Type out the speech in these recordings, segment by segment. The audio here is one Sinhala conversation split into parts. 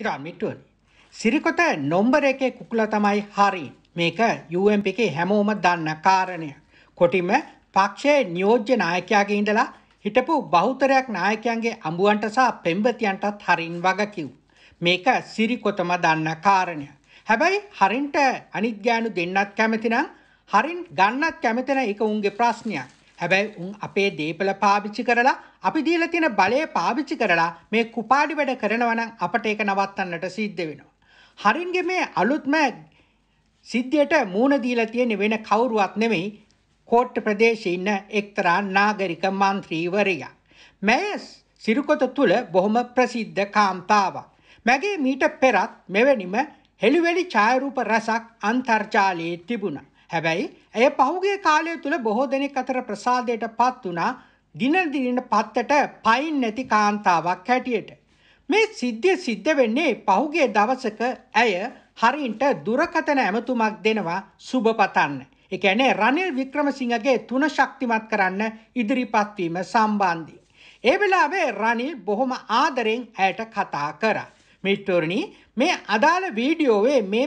ඉරාමිටුවනි. සිරිකොත නොම්බර එකේ කුකුලා තමයි හරේන්. මේක UMP එකේ හැමෝම දන්න කාරණයක්. කොටිම පක්ෂයේ නියෝජ්‍ය නායකයාගේ ඉඳලා හිටපු බහුතරයක් නායකයන්ගේ අඹුවන්ට සහ පෙම්බතියන්ටත් හරේන් වග කිව්. මේක සිරිකොතම දන්න කාරණයක්. හැබැයි හරේන්ට අනිත් ගානු දෙන්නත් කැමති නම් හරේන් ගන්නත් කැමති නැහැ. ඒක උන්ගේ ප්‍රශ්නයක්. හැබැයි උන් අපේ දීපල පාවිච්චි කරලා අපි දීලා තියෙන බලය පාවිච්චි කරලා මේ කුපාඩි වැඩ කරනවා නම් අපට ඒක නවත්තන්නට සිද්ධ වෙනවා. හරින්ගේ මේ අලුත්ම සිද්ධියට මූණ දීලා තියෙන වෙන කවුරුවත් නෙමෙයි කොට්ට ප්‍රදේශයේ ඉන්න එක්තරා නාගරික මන්ත්‍රීවරයා. මේ සිරිකොත තුල බොහොම ප්‍රසිද්ධ කාන්තාවක්. මගේ මීට පෙරත් මෙවැනිම හෙළුවෙලි ඡායාරූප රසක් අන්තර්ජාලයේ තිබුණා. හැබැයි එය පහුගිය කාලය තුල බොහෝ දෙනෙක් අතර ප්‍රසාදයට පත් වුණා. දින දින පත්තට පයින් නැති කාන්තාවක් හැටියට මේ සිද්ධිය සිද්ධ වෙන්නේ පහුගිය දවසක ඇය හරින්ට දුරකතන ඇමතුමක් දෙනවා සුබපතන්න. ඒ කියන්නේ රනිල් වික්‍රමසිංහගේ තුන ශක්තිමත් කරන්න ඉදිරිපත් වීම සම්බන්ධයෙන්. ඒ වෙලාවේ රනිල් බොහොම ආදරෙන් ඇයට කතා කරා. මිත්‍රෝනි, මේ අදාළ වීඩියෝවේ මේ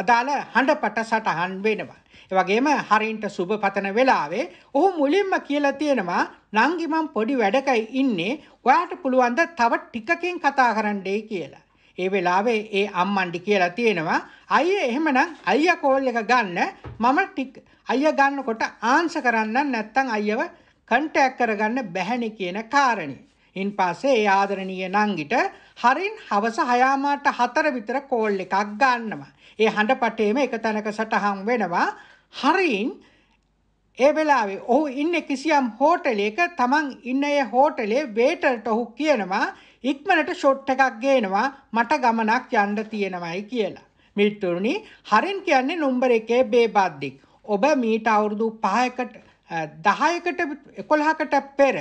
අදාළ හඬපට සටහන් වෙනවා. ඒ වගේම හරින්ට සුබ පතන වෙලාවේ ඔහු මුලින්ම කියලා තියෙනවා නංගි මම පොඩි වැඩකයි ඉන්නේ. ඔයාට පුළුවන් ද තව ටිකකින් කතා කරන්නයි කියලා. ඒ වෙලාවේ ඒ අම්මන්ඩි කියලා තියෙනවා අයියේ එහෙමනම් අයියා කෝල් එක ගන්න මම ටික අයියා ගන්නකොට ආන්සර් කරන්න නැත්නම් අයියව කන්ටැක්ට් කරගන්න බැහැනේ කියන කාරණේ. ඉන්පස්සේ ඒ ආදරණීය නංගිට හරින් හවස 6:04 විතර කෝල් එකක් ගන්නවා. ඒ හඬපටේම එක තැනක සටහන් වෙනවා හරින් ඒ වෙලාවේ ඔහු ඉන්නේ කිසියම් හෝටලයක. තමන් ඉන්න ඒ හෝටලේ වේටර්ට ඔහු කියනවා ඉක්මනට ෂොට් එකක් ගේනවා මට ගමනක් යන්න තියෙනවායි කියලා. මිත්‍රුනි, හරින් කියන්නේ නම්බර එකේ බේබද්දික්. ඔබ මීට අවුරුදු 10කට 11කට පෙර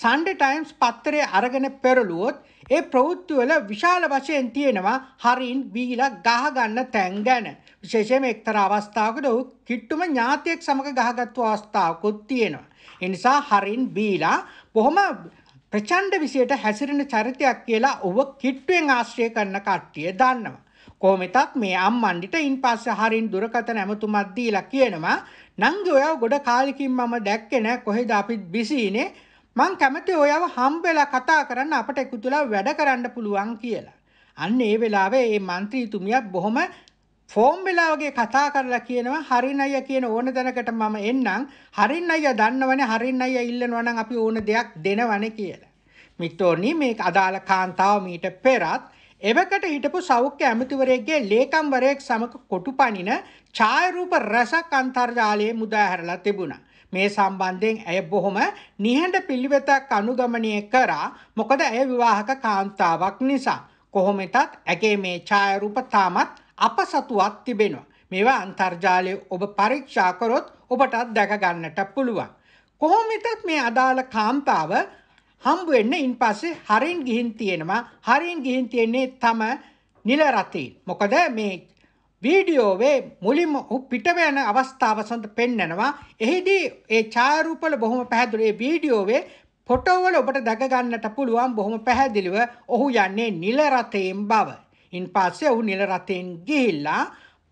සන්ඩේ ටයිම්ස් පත්තරය අරගෙන පෙරළුවොත් ඒ ප්‍රවෘත්ති වල විශාල වශයෙන් තියෙනවා හරින් බීලා ගහ ගන්න තැන් ගැන. විශේෂයෙන්ම එක්තරා අවස්ථාවකදී ඔහු කිට්ටුම ඥාතියෙක් සමග ගහගත්තු අවස්ථාවකුත් තියෙනවා. ඒ නිසා හරින් බීලා බොහොම ප්‍රචණ්ඩ විශේෂයට හැසිරෙන චරිතයක් කියලා ඔහුව කිට්ටුවෙන් ආශ්‍රය කරන කට්ටිය දන්නවා. කොහොමදත් මේ අම්මන්ඩිට ඉන්පස්සේ හරින් දුරකතන ඇමතුමක් දීලා කියනවා නංගි ඔයාව ගොඩ කාලෙකින් මම දැක්කේ නැහැ. කොහෙද අපිත් බිසිනේ. මං කැමති ඔයාව හම්බෙලා කතා කරන්න අපට එකතුලා වැඩ කරන්න පුළුවන් කියලා. අන්න ඒ වෙලාවේ මේ മന്ത്രിතුමියා බොහොම ෆෝම් වෙලා වගේ කතා කරලා කියනවා හරින් අයියා කියන ඕන දැනකට මම එන්නම්. හරින් අයියා දන්නවනේ හරින් අයියා ඉල්ලනවා නම් අපි ඕන දෙයක් දෙනවනේ කියලා. මිත්‍රෝනි, මේ අදාළ කාන්තාව මීට පෙරත් එවකට හිටපු සෞඛ්‍ය ඇමතිවරයෙක්ගේ ලේකම්වරයෙක් සමග කොටුපනින ඡායාරූප රසක් අන්තර්ජාලයේ මුදා හැරලා තිබුණා. මේ සම්බන්ධයෙන් ඇය බොහොම නිහඬ පිළිවෙතක් අනුගමනය කරා. මොකද ඇය විවාහක කාන්තාවක් නිසා. කොහොමදත් ඇගේ මේ ඡායාරූප තාමත් අපසතුවක් තිබෙනවා. මේවා අන්තර්ජාලයේ ඔබ පරීක්ෂා කරොත් ඔබටත් දැක ගන්නට පුළුවන්. කොහොමදත් මේ අදාළ කාන්තාව හම්බ වෙන්න ඉන්පස්සේ හරින් ගිහින් තියෙනවා. හරින් ගිහින් තියෙන්නේ තම නිල රතින්. මොකද මේ වීඩියෝවේ මුලින්ම ඔහු පිට වෙන අවස්ථාව සඳ පෙන්නනවා. එහිදී ඒ ඡායාරූප වල බොහොම පැහැදිලි ඒ වීඩියෝවේ ෆොටෝ වල ඔබට දැක ගන්නට පුළුවන් බොහොම පැහැදිලිව ඔහු යන්නේ නිල රතෙන් බව. ඉන්පස්සේ ඔහු නිල රතෙන් ගිහිල්ලා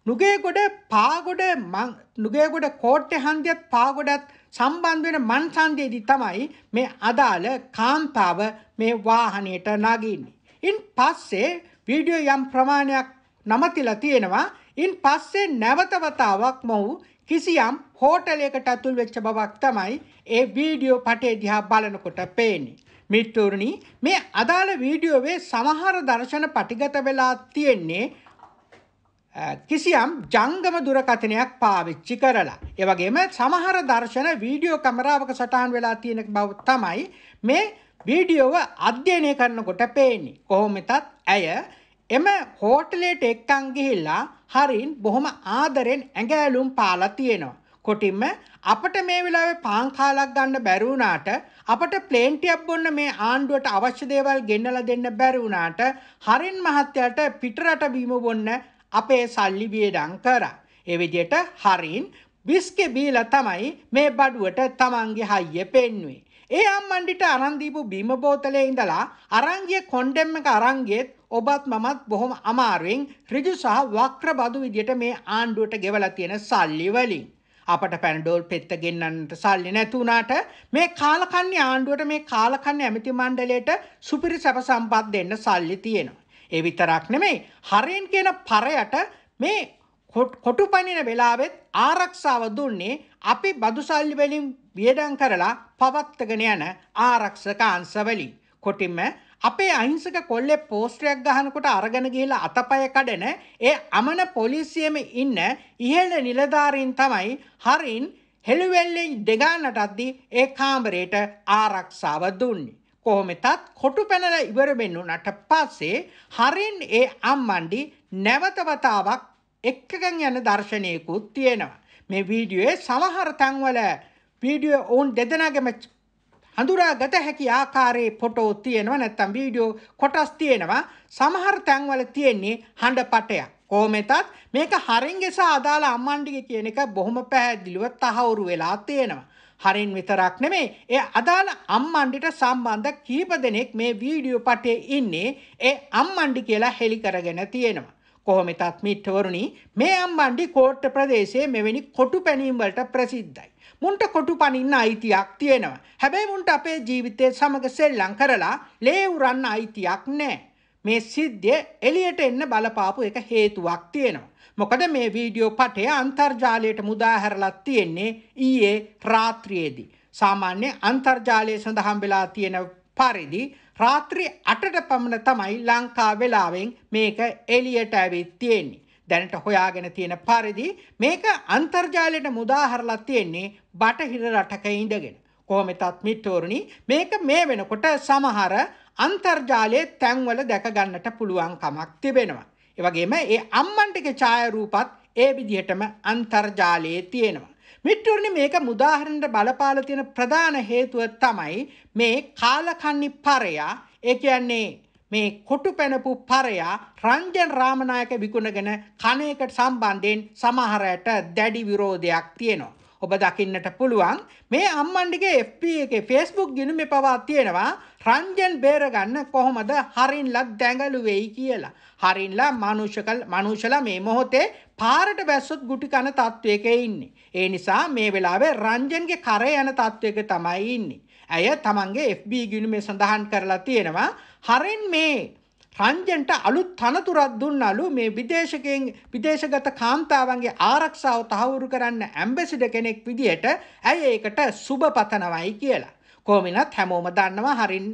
නුගේගොඩ කෝට්ටේ හන්දියත් පාගොඩත් සම්බන්ධ වෙන මන්සන්දියේදී තමයි මේ අදාළ කාන්තාව මේ වාහනයට නගින්නේ. ඉන්පස්සේ වීඩියෝ යම් ප්‍රමාණයක් නමතිලා තියෙනවා. ඉන්පස්සේ නැවත වතාවක් මොහු කිසියම් හෝටලයකට ඇතුල් වෙච්ච බවක් තමයි ඒ වීඩියෝ පටේ දිහා බලනකොට පේන්නේ. මිත්‍රෝනි, මේ අදාළ වීඩියෝවේ සමහර දර්ශන පටිගත වෙලා තියෙන්නේ කිසියම් ජංගම දුරකථනයක් පාවිච්චි කරලා. ඒ වගේම සමහර දර්ශන වීඩියෝ කැමරාවක සටහන් වෙලා තියෙන බව තමයි මේ වීඩියෝව අධ්‍යයනය කරනකොට පේන්නේ. කොහොමදත් ඇය එම හෝටලයට එක්කන් ගිහිල්ලා හරින් බොහොම ආදරෙන් ඇඟෑලුම් පාලා තියෙනවා. කොටින්ම අපිට මේ වෙලාවේ පාන් කාලක් ගන්න බැරි වුණාට අපිට ප්ලේන් ටියක් බොන්න මේ ආණ්ඩුවට අවශ්‍ය දේවල් ගෙන්නලා දෙන්න බැරි වුණාට හරින් මහත්තයාට පිටරට බීම බොන්න අපේ සල්ලි වියදම් කරා. ඒ විදිහට හරින් බිස්කේ බීලා තමයි මේ බඩුවට තමන්ගේ හයිය පෙන්වුවේ. ඒ අම්මන්ඩිට අරන් දීපු බීම බෝතලේ ඉඳලා අරන් ගිය කොන්ඩෙම් එක අරන් ගියත් ඔබත් මමත් බොහොම අමාරුවෙන් ඍජු සහ වක්‍ර බදු විදියට මේ ආණ්ඩුවට ගෙවලා තියෙන සල්ලි වලින් අපට පැනඩෝල් පෙත්ත ගෙන්නන්නට සල්ලි නැති වුණාට මේ කාලකන්ණි ආණ්ඩුවට මේ කාලකන්ණි ඇමති මණ්ඩලයට සුපිරි සැප සම්පත් දෙන්න සල්ලි තියෙනවා. ඒ විතරක් නෙමෙයි හරේන් කියන පරයට මේ කොටුපනින වෙලාවෙත් ආරක්ෂාව දුන්නේ අපි බදුසල්ලි වලින් වියදම් කරලා පවත්ගෙන යන ආරක්ෂක අංශවලින්. කොටින්ම අපේ අහිංසක කොල්ලේ පෝස්ටරයක් ගහනකොට අරගෙන ගිහලා අතපය කඩන ඒ අමන පොලිසියෙම ඉන්න ඉහළ නිලධාරීන් තමයි හරින් හෙළුවෙල්ලෙන් දෙගානටදී ඒ කාමරේට ආරක්ෂාව දුන්නේ. කොහොමදත් කොටුපැනලා ඉවර වෙන්නුනට පස්සේ හරින් ඒ අම්මන්ඩි නැවත වතාවක් එක්කගෙන යන දර්ශනයකුත් තියෙනවා. මේ වීඩියෝයේ සමහර තැන්වල වීඩියෝ ඔවුන් දෙදෙනාගේම හඳුනාගත හැකි ආකාරයේ ෆොටෝ තියෙනවා නැත්නම් වීඩියෝ කොටස් තියෙනවා. සමහර තැන්වල තියෙන්නේ හඬපටයක්. කොහොමදත් මේක හරින්ගේ සහ අදාළ අම්මන්ඩිගේ කියන එක බොහොම පැහැදිලිව තහවුරු වෙලා තියෙනවා. හරින් විතරක් නෙමෙයි ඒ අදාළ අම්මන්ඩිට සම්බන්ධ කීප දෙනෙක් මේ වීඩියෝ පටේ ඉන්නේ ඒ අම්මන්ඩි කියලා හෙලි කරගෙන තියෙනවා. කොහොමදත් මිත්‍රවරුනි මේ අම්බණ්ඩි කෝට්ට ප්‍රදේශයේ මෙවැනි කොටු පැනීම් වලට ප්‍රසිද්ධයි. මුන්ට කොටු පනින්න අයිතියක් තියෙනවා. හැබැයි මුන්ට අපේ ජීවිතේ සමග සෙල්ලම් කරලා ලේ උරන්න අයිතියක් නැහැ. මේ සිද්ධිය එළියට එන්න බලපාපු එක හේතුවක් තියෙනවා. මොකද මේ වීඩියෝ පටය අන්තර්ජාලයට මුදා හැරලා තියෙන්නේ ඊයේ රාත්‍රියේදී. සාමාන්‍ය අන්තර්ජාලය සඳහන් වෙලා තියෙන පරිදි රාත්‍රී 8ට පමණ තමයි ලංකා වේලාවෙන් මේක එළියට ඇවිත් තියෙන්නේ. දැනට හොයාගෙන තියෙන පරිදි මේක අන්තර්ජාලයට මුදා හරලා තියෙන්නේ බටහිර රටක ඉඳගෙන. කොහොමදත් මිත්‍රෝරුනි මේක මේ වෙනකොට සමහර අන්තර්ජාලයේ තැන්වල දැක ගන්නට පුළුවන් කමක් තිබෙනවා. ඒ වගේම ඒ අම්මන්ටගේ ඡායාරූපත් ඒ විදිහටම අන්තර්ජාලයේ තියෙනවා. මිට්ටුරනි මේක මුදාහරණයට බලපාලා තියෙන ප්‍රධාන හේතුව තමයි මේ කාලකන්ණි පරයා, ඒ කියන්නේ මේ කොටු පැනපු පරයා රංජන් රාමනායක විකුණගෙන කණේකට සම්බන්ධයෙන් සමහරට දැඩි විරෝධයක් තියෙනවා. ඔබ දකින්නට පුළුවන් මේ අම්මන්ඩිගේ FB එකේ Facebook ගිණුමේ පවා තියෙනවා රංජන් බේරගන්න කොහොමද හරින්ලා දැඟලුවේයි කියලා. හරින්ලා මනුෂ්‍යලා මේ මොහොතේ පාරට බැස්සොත් ගුටි කන තත්වයක ඉන්නේ. ඒ නිසා මේ වෙලාවේ රංජන්ගේ කරේ යන තත්වයක තමයි ඉන්නේ. ඇය තමන්ගේ FB ගිණුමේ සඳහන් කරලා තියෙනවා හරින් මේ රංජන්ට අලුත් තනතුරක් දුන්නලු මේ විදේශගත කාන්තාවන්ගේ ආරක්ෂාව තහවුරු කරන්න ඇම්බැසිඩර් කෙනෙක් විදියට ඇය ඒකට සුබ පතනවයි කියලා. කොහොමනත් හැමෝම දන්නවා හරින්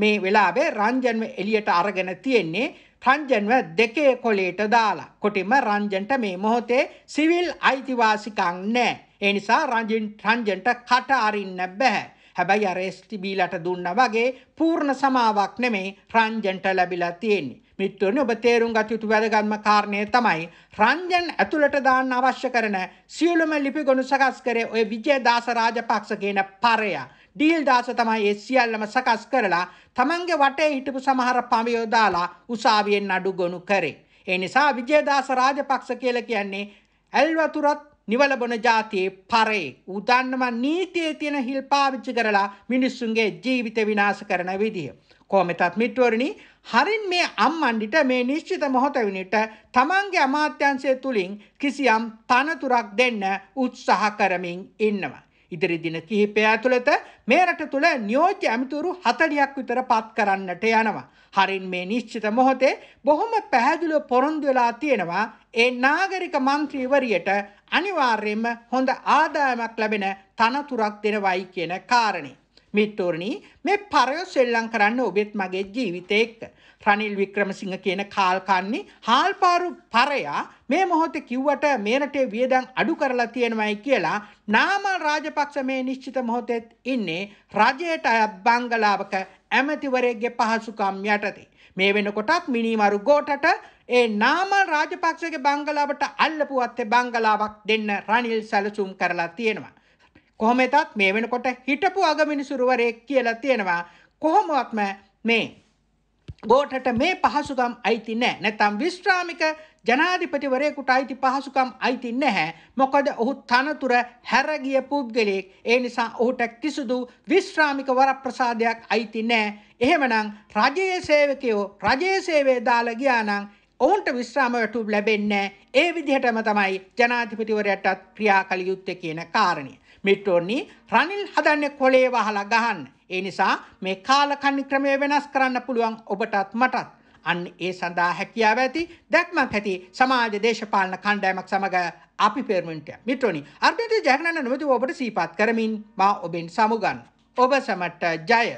මේ වෙලාවේ රංජන්ව එළියට අරගෙන තියෙන්නේ රංජන්ව දෙකේ කොලේට දාලා. කොටිම රංජන්ට මේ මොහොතේ සිවිල් අයිතිවාසිකම් නැහැ. ඒ නිසා රංජන්ට කට අරින්න බෑ. හැබැයි අර STBලට දුන්නා වගේ පූර්ණ සමාවක් නෙමේ රංජන්ට ලැබිලා තියෙන්නේ. මිත්‍රෝනි ඔබ තේරුම් ගත යුතු වැදගත්ම කාරණය තමයි රංජන් ඇතුළට දාන්න අවශ්‍ය කරන සියලුම ලිපිගොනු සකස් කරේ ඔය විජේදාස රාජපක්ෂ කියන පරයා. ඩීල් දාස තමයි ඒ සියල්ලම සකස් කරලා තමන්ගේ වටේ හිටපු සමහර පමියෝ දාලා උසාවියෙන් නඩු ගොනු කරේ. ඒ නිසා විජේදාස රාජපක්ෂ කියලා කියන්නේ ඇල්වතුරත් නිවලබන ජාතියේ පරේ උදන්නම නීතියේ තියෙන හිල් පාවිච්චි කරලා මිනිස්සුන්ගේ ජීවිත විනාශ කරන විදිය. කොහොමදත් මිත්‍රවරුනි හරින් මේ අම්මන්ඩිට මේ නිශ්චිත මොහොත වෙනුවට තමන්ගේ අමාත්‍යංශය තුලින් කිසියම් තනතුරක් දෙන්න උත්සාහ කරමින් ඉන්නවා. ඉදිරි දින කිහිපය ඇතුළත මේ රට තුල නියෝජ්‍ය ඇමතිවරු 40ක් විතර පත් කරන්නට යනවා. හරින් මේ නිශ්චිත මොහොතේ බොහොම පැහැදිලිව පොරොන්දු වෙලා තියෙනවා ඒ නාගරික මන්ත්‍රීවරියට අනිවාර්යයෙන්ම හොඳ ආදායමක් ලැබෙන තනතුරක් දෙනවයි කියන කාරණේ. මිත්‍රෝනි මේ පරයෝ සෙල්ලම් කරන්න ඔබෙත් මගේ ජීවිතේ එක්ක. රනිල් වික්‍රමසිංහ කියන කාල්කන්ණි හාල්පාරු පරයා මේ මොහොතේ කිව්වට මේ රටේ වියදම් අඩු කරලා තියෙනවයි කියලා නාමල් රාජපක්ෂ මේ නිශ්චිත මොහොතෙත් ඉන්නේ රජයට අයත් බංගලාවක ඇමතිවරයෙක්ගේ පහසුකම් යටතේ. මේ වෙනකොටත් මිනිමරු ගෝඨට ඒ නාමල් රාජපක්ෂගේ බංගලාවට අල්ලපු අත්තේ බංගලාවක් දෙන්න රනිල් සැලසුම් කරලා තියෙනවා. කොහොමදත් මේ වෙනකොට හිටපු අගමිනිසුරුවරයෙක් කියලා තියෙනවා කොහොමවත්ම මේ ගෝඨට මේ පහසුකම් අයිති නැහැ. නැත්නම් විශ්‍රාමික ජනාධිපතිවරයෙකුට අයිති පහසුකම් අයිති නැහැ. මොකද ඔහු තනතුර හැරගිය පුද්ගලෙක්. ඒ නිසා ඔහුට කිසිදු විශ්‍රාමික වරප්‍රසාදයක් අයිති නැහැ. එහෙමනම් රජයේ සේවකයෝ රජයේ සේවයේ දාලා ගියා නම් ඔවුන්ට විශ්‍රාම වැටුප් ලැබෙන්නේ නැහැ. ඒ විදිහටම තමයි ජනාධිපතිවරයාටත් ක්‍රියා කළ යුත්තේ කියන කාරණය. මිත්‍රෝනි රනිල් හදන්නේ කොලේ වහලා ගහන්න. ඒ නිසා මේ කාලකන්ණි ක්‍රමය වෙනස් කරන්න පුළුවන් ඔබටත් මටත්. අන්න ඒ සඳහා හැකියාව ඇති දැක්මක් ඇති සමාජ දේශපාලන කණ්ඩායමක් සමග අපි පෙරමුණට. මිත්‍රෝනි අර්ථිත ජයග්‍රහණ නොමැතිව ඔබට සීපත් කරමින් මා ඔබෙන් සමුගන්න. ඔබ සමට ජය.